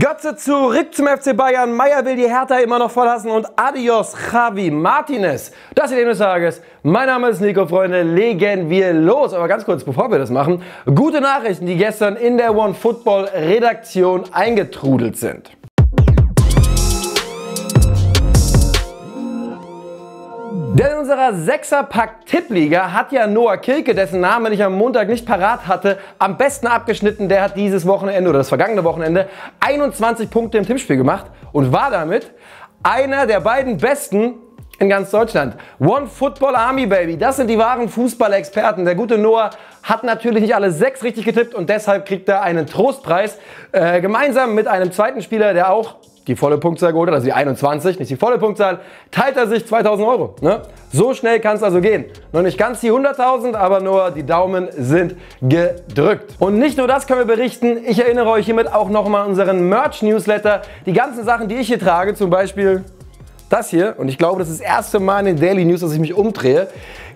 Götze zurück zum FC Bayern, Maier will die Hertha immer noch verlassen und adios Javi Martinez. Das ist des Tages. Mein Name ist Nico, Freunde, legen wir los. Aber ganz kurz, bevor wir das machen, gute Nachrichten, die gestern in der OneFootball-Redaktion eingetrudelt sind. Denn in unserer 6er-Pack-Tippliga hat ja Noah Kilke, dessen Namen ich am Montag nicht parat hatte, am besten abgeschnitten. Der hat dieses Wochenende oder das vergangene Wochenende 21 Punkte im Tippspiel gemacht und war damit einer der beiden Besten in ganz Deutschland. One Football Army, Baby, das sind die wahren Fußballexperten. Der gute Noah hat natürlich nicht alle 6 richtig getippt und deshalb kriegt er einen Trostpreis. Gemeinsam mit einem zweiten Spieler, der auch die volle Punktzahl geholt hat, also die 21, nicht die volle Punktzahl, teilt er sich 2.000 Euro. Ne? So schnell kann es also gehen. Noch nicht ganz die 100.000, aber nur die Daumen sind gedrückt. Und nicht nur das können wir berichten, ich erinnere euch hiermit auch nochmal an unseren Merch-Newsletter. Die ganzen Sachen, die ich hier trage, zum Beispiel das hier, und ich glaube, das ist das erste Mal in den Daily News, dass ich mich umdrehe,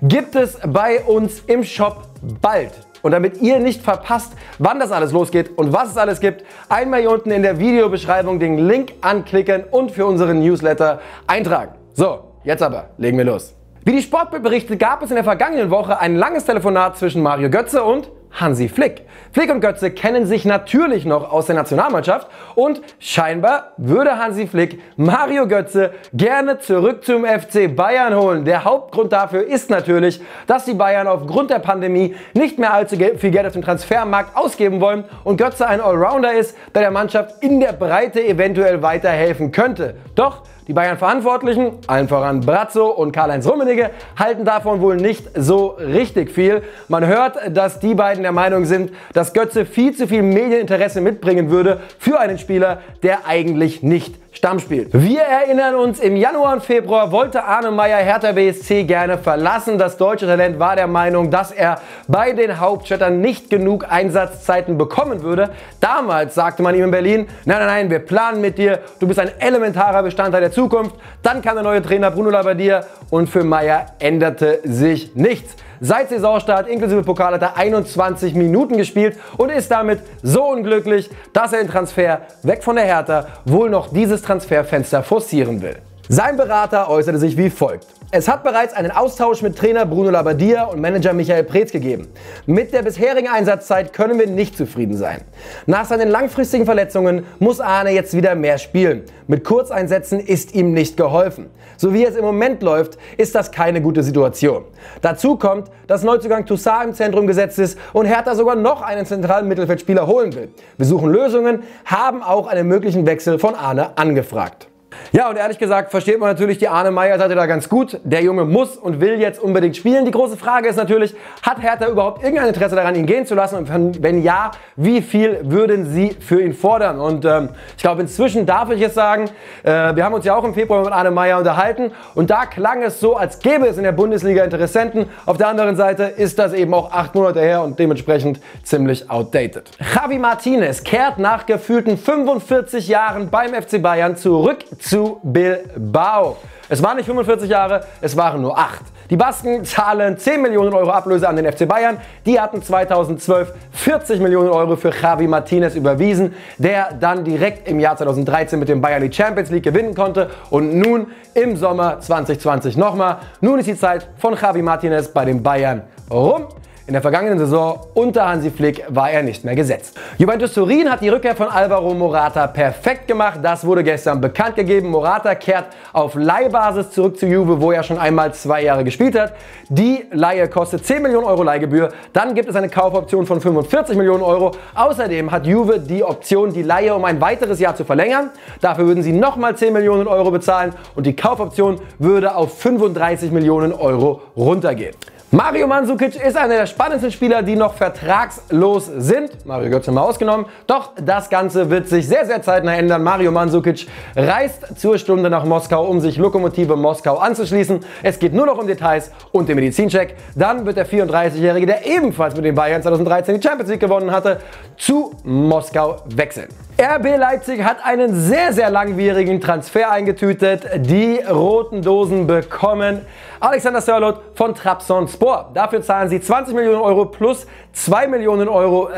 gibt es bei uns im Shop bald. Und damit ihr nicht verpasst, wann das alles losgeht und was es alles gibt, einmal hier unten in der Videobeschreibung den Link anklicken und für unseren Newsletter eintragen. So, jetzt aber legen wir los. Wie die Sportbild berichtet, gab es in der vergangenen Woche ein langes Telefonat zwischen Mario Götze und Hansi Flick. Flick und Götze kennen sich natürlich noch aus der Nationalmannschaft und scheinbar würde Hansi Flick Mario Götze gerne zurück zum FC Bayern holen. Der Hauptgrund dafür ist natürlich, dass die Bayern aufgrund der Pandemie nicht mehr allzu viel Geld auf dem Transfermarkt ausgeben wollen und Götze ein Allrounder ist, der der Mannschaft in der Breite eventuell weiterhelfen könnte. Doch die Bayern-Verantwortlichen, allen voran Brazzo und Karl-Heinz Rummenigge, halten davon wohl nicht so richtig viel. Man hört, dass die beiden der Meinung sind, dass Götze viel zu viel Medieninteresse mitbringen würde für einen Spieler, der eigentlich nicht Stamm spielt. Wir erinnern uns, im Januar und Februar wollte Arne Maier Hertha BSC gerne verlassen. Das deutsche Talent war der Meinung, dass er bei den Hauptstädtern nicht genug Einsatzzeiten bekommen würde. Damals sagte man ihm in Berlin, nein, nein, nein, wir planen mit dir, du bist ein elementarer Bestandteil der Zukunft. Dann kam der neue Trainer Bruno Labbadia und für Maier änderte sich nichts. Seit Saisonstart inklusive Pokal hat er 21 Minuten gespielt und ist damit so unglücklich, dass er den Transfer weg von der Hertha wohl noch dieses Transferfenster forcieren will. Sein Berater äußerte sich wie folgt. Es hat bereits einen Austausch mit Trainer Bruno Labbadia und Manager Michael Preetz gegeben. Mit der bisherigen Einsatzzeit können wir nicht zufrieden sein. Nach seinen langfristigen Verletzungen muss Arne jetzt wieder mehr spielen. Mit Kurzeinsätzen ist ihm nicht geholfen. So wie es im Moment läuft, ist das keine gute Situation. Dazu kommt, dass Neuzugang Toussaint im Zentrum gesetzt ist und Hertha sogar noch einen zentralen Mittelfeldspieler holen will. Wir suchen Lösungen, haben auch einen möglichen Wechsel von Arne angefragt. Ja, und ehrlich gesagt versteht man natürlich die Arne Maier-Seite da ganz gut. Der Junge muss und will jetzt unbedingt spielen. Die große Frage ist natürlich, hat Hertha überhaupt irgendein Interesse daran, ihn gehen zu lassen? Und wenn ja, wie viel würden sie für ihn fordern? Und ich glaube, inzwischen darf ich es sagen, wir haben uns ja auch im Februar mit Arne Maier unterhalten und da klang es so, als gäbe es in der Bundesliga Interessenten. Auf der anderen Seite ist das eben auch 8 Monate her und dementsprechend ziemlich outdated. Javi Martinez kehrt nach gefühlten 45 Jahren beim FC Bayern zurück zu Bilbao. Es waren nicht 45 Jahre, es waren nur 8. Die Basken zahlen 10 Millionen Euro Ablöse an den FC Bayern. Die hatten 2012 40 Millionen Euro für Javi Martinez überwiesen, der dann direkt im Jahr 2013 mit dem Bayern die Champions League gewinnen konnte. Und nun im Sommer 2020 nochmal. Nun ist die Zeit von Javi Martinez bei den Bayern rum. In der vergangenen Saison unter Hansi Flick war er nicht mehr gesetzt. Juventus Turin hat die Rückkehr von Alvaro Morata perfekt gemacht. Das wurde gestern bekannt gegeben. Morata kehrt auf Leihbasis zurück zu Juve, wo er schon einmal 2 Jahre gespielt hat. Die Leihe kostet 10 Millionen Euro Leihgebühr. Dann gibt es eine Kaufoption von 45 Millionen Euro. Außerdem hat Juve die Option, die Leihe um ein weiteres Jahr zu verlängern. Dafür würden sie nochmal 10 Millionen Euro bezahlen und die Kaufoption würde auf 35 Millionen Euro runtergehen. Mario Mandzukic ist einer der spannendsten Spieler, die noch vertragslos sind. Mario Götze mal ausgenommen. Doch das Ganze wird sich sehr, sehr zeitnah ändern. Mario Mandzukic reist zur Stunde nach Moskau, um sich Lokomotive Moskau anzuschließen. Es geht nur noch um Details und den Medizincheck. Dann wird der 34-Jährige, der ebenfalls mit den Bayern 2013 die Champions League gewonnen hatte, zu Moskau wechseln. RB Leipzig hat einen sehr, sehr langwierigen Transfer eingetütet. Die roten Dosen bekommen Alexander Sörloth von Trabzon. Dafür zahlen sie 20 Millionen Euro plus 2 Millionen Euro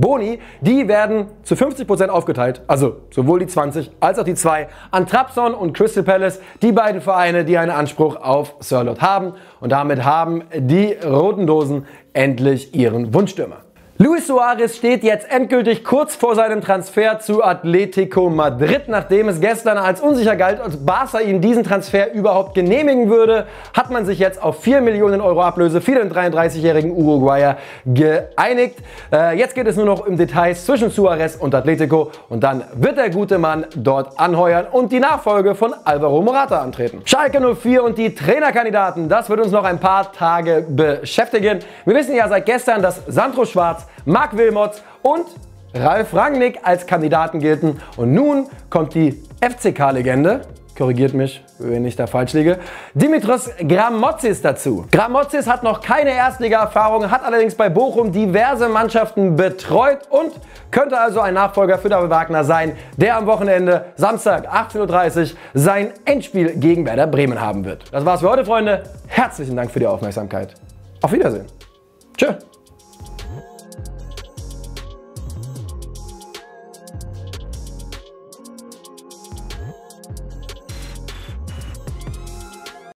Boni, die werden zu 50% aufgeteilt, also sowohl die 20 als auch die 2 an Trabzon und Crystal Palace, die beiden Vereine, die einen Anspruch auf Sörloth haben. Und damit haben die roten Dosen endlich ihren Wunschstürmer. Luis Suárez steht jetzt endgültig kurz vor seinem Transfer zu Atlético Madrid. Nachdem es gestern als unsicher galt, ob Barca ihm diesen Transfer überhaupt genehmigen würde, hat man sich jetzt auf 4 Millionen Euro Ablöse für den 33-jährigen Uruguayer geeinigt. Jetzt geht es nur noch um Details zwischen Suárez und Atlético und dann wird der gute Mann dort anheuern und die Nachfolge von Alvaro Morata antreten. Schalke 04 und die Trainerkandidaten, das wird uns noch ein paar Tage beschäftigen. Wir wissen ja seit gestern, dass Sandro Schwarz, Marc Wilmots und Ralf Rangnick als Kandidaten gelten. Und nun kommt die FCK-Legende, korrigiert mich, wenn ich da falsch liege, Dimitrios Grammotsis dazu. Grammotsis hat noch keine Erstliga-Erfahrung, hat allerdings bei Bochum diverse Mannschaften betreut und könnte also ein Nachfolger für David Wagner sein, der am Wochenende, Samstag, 18:30 Uhr, sein Endspiel gegen Werder Bremen haben wird. Das war's für heute, Freunde. Herzlichen Dank für die Aufmerksamkeit. Auf Wiedersehen. Tschö.